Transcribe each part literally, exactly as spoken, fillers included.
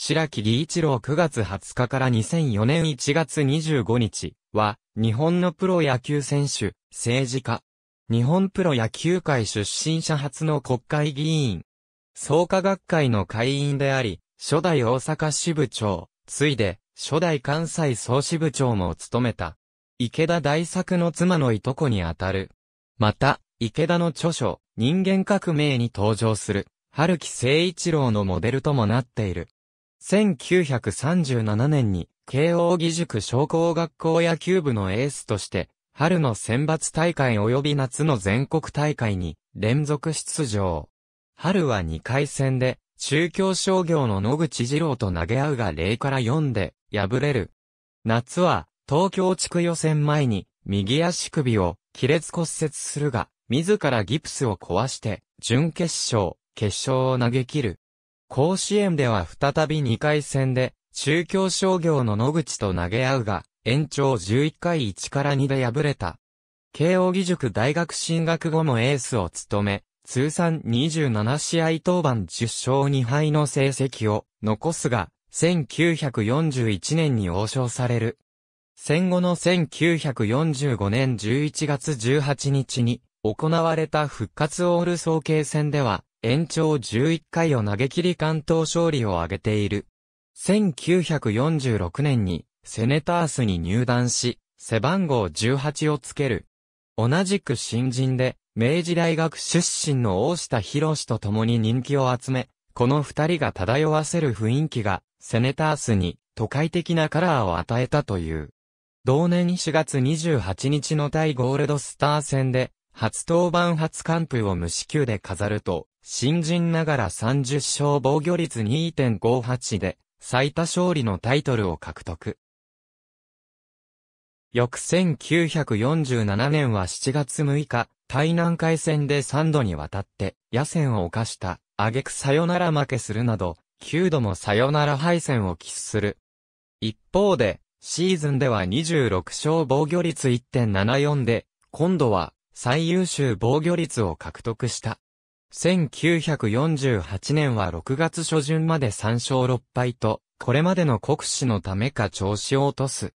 白木利一郎くがつはつかからにせんよねんいちがつにじゅうごにちは、日本のプロ野球選手、政治家。日本プロ野球界出身者初の国会議員。創価学会の会員であり、初代大阪支部長、ついで、初代関西総支部長も務めた。池田大作の妻のいとこにあたる。また、池田の著書、人間革命に登場する、春木誠一郎のモデルともなっている。せんきゅうひゃくさんじゅうななねんに、慶応義塾商工学校野球部のエースとして、春の選抜大会及び夏の全国大会に連続出場。春はにかい戦で、中京商業の野口二郎と投げ合うがゼロからよんで敗れる。夏は、東京地区予選前に、右足首を亀裂骨折するが、自らギプスを壊して、準決勝、決勝を投げ切る。甲子園では再びにかい戦で、中京商業の野口と投げ合うが、延長じゅういっかいいちからにで敗れた。慶応義塾大学進学後もエースを務め、通算にじゅうななしあい登板じゅっしょうにはいの成績を残すが、せんきゅうひゃくよんじゅういちねんに王将される。戦後のせんきゅうひゃくよんじゅうごねんじゅういちがつじゅうはちにちに行われた復活オール早慶戦では、延長じゅういっかいを投げ切り関東勝利を挙げている。せんきゅうひゃくよんじゅうろくねんにセネタースに入団し、背番号じゅうはちをつける。同じく新人で、明治大学出身の大下博志と共に人気を集め、この二人が漂わせる雰囲気が、セネタースに都会的なカラーを与えたという。同年しがつにじゅうはちにちの対ゴールドスター戦で、初登板初完封を無四球で飾ると、新人ながらさんじゅっしょう防御率 にてんごはち で、最多勝利のタイトルを獲得。翌せんきゅうひゃくよんじゅうななねんはしちがつむいか、台南海戦でさんどにわたって、野戦を犯した、挙句サヨナラ負けするなど、きゅうどもサヨナラ敗戦を喫する。一方で、シーズンではにじゅうろくしょう防御率 いってんななよん で、今度は、最優秀防御率を獲得した。せんきゅうひゃくよんじゅうはちねんはろくがつしょじゅんまでさんしょうろっぱいと、これまでの酷使のためか調子を落とす。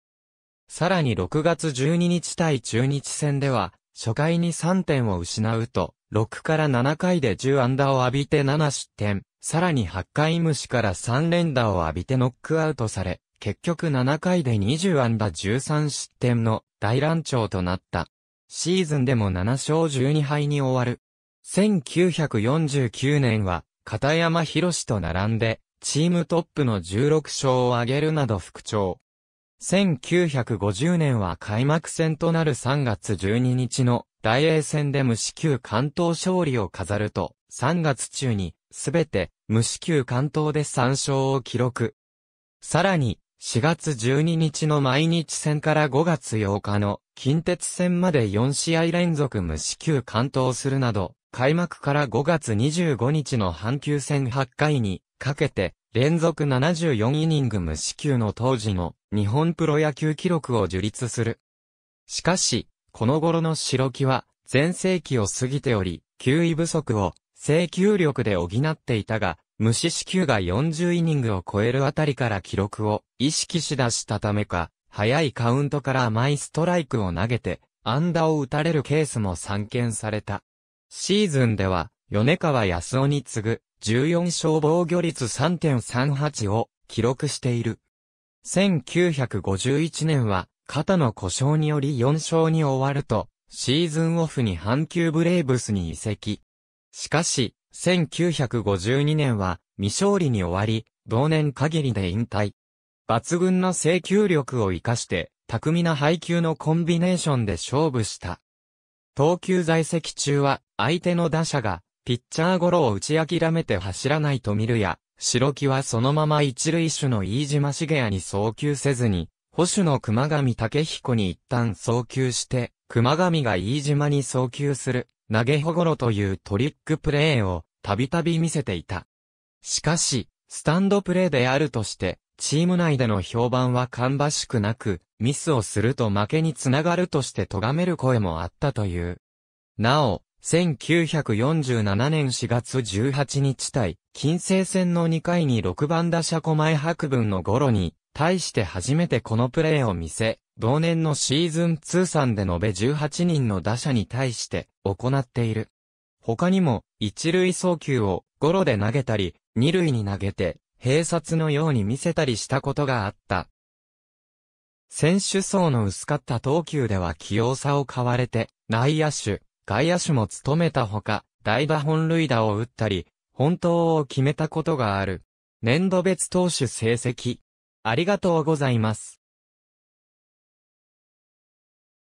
さらにろくがつじゅうににち対中日戦では、初回にさんてんを失うと、ろくからななかいでじゅうあんだを浴びてななしってん、さらにはちかい無視からさんれんだを浴びてノックアウトされ、結局ななかいでにじゅうあんだじゅうさんしってんの大乱調となった。シーズンでもななしょうじゅうにはいに終わる。せんきゅうひゃくよんじゅうきゅうねんは、片山博史と並んで、チームトップのじゅうろくしょうを挙げるなど復調。せんきゅうひゃくごじゅうねんは開幕戦となるさんがつじゅうににちのダイエー戦で無四球完投勝利を飾ると、さんがつちゅうにすべて無四球完投でさんしょうを記録。さらにしがつじゅうににちの毎日戦からごがつようかの近鉄戦までよんしあいれんぞく無四球完投するなど、開幕からごがつにじゅうごにちの阪急戦はちかいにかけて、連続ななじゅうよんイニング無四球の当時の日本プロ野球記録を樹立する。しかし、この頃の白木は全盛期を過ぎており、球威不足を制球力で補っていたが、無四球がよんじゅうイニングを超えるあたりから記録を意識しだしたためか、早いカウントから甘いストライクを投げて、安打を打たれるケースも散見された。シーズンでは、米川康夫に次ぐ、じゅうよんしょう防御率 さんてんさんはち を記録している。せんきゅうひゃくごじゅういちねんは肩の故障によりよんしょうに終わるとシーズンオフに阪急ブレーブスに移籍。しかしせんきゅうひゃくごじゅうにねんは未勝利に終わり同年限りで引退。抜群の制球力を生かして巧みな配球のコンビネーションで勝負した。投球在籍中は相手の打者がピッチャーゴロを打ち諦めて走らないと見るや、白木はそのまま一塁手の飯島茂也に送球せずに、捕手の熊上武彦に一旦送球して、熊上が飯島に送球する、投げほごろというトリックプレーをたびたび見せていた。しかし、スタンドプレーであるとして、チーム内での評判は芳しくなく、ミスをすると負けにつながるとして咎める声もあったという。なお、せんきゅうひゃくよんじゅうななねんしがつじゅうはちにち対、近西戦のにかいにろくばん打者駒井博文のゴロに、対して初めてこのプレーを見せ、同年のシーズン通算で延べじゅうはちにんの打者に対して行っている。他にも、一塁送球をゴロで投げたり、二塁に投げて、併殺のように見せたりしたことがあった。選手層の薄かった投球では器用さを買われて、内野手、外野手も務めたほか、代打本塁打を打ったり、本当を決めたことがある。年度別投手成績。ありがとうございます。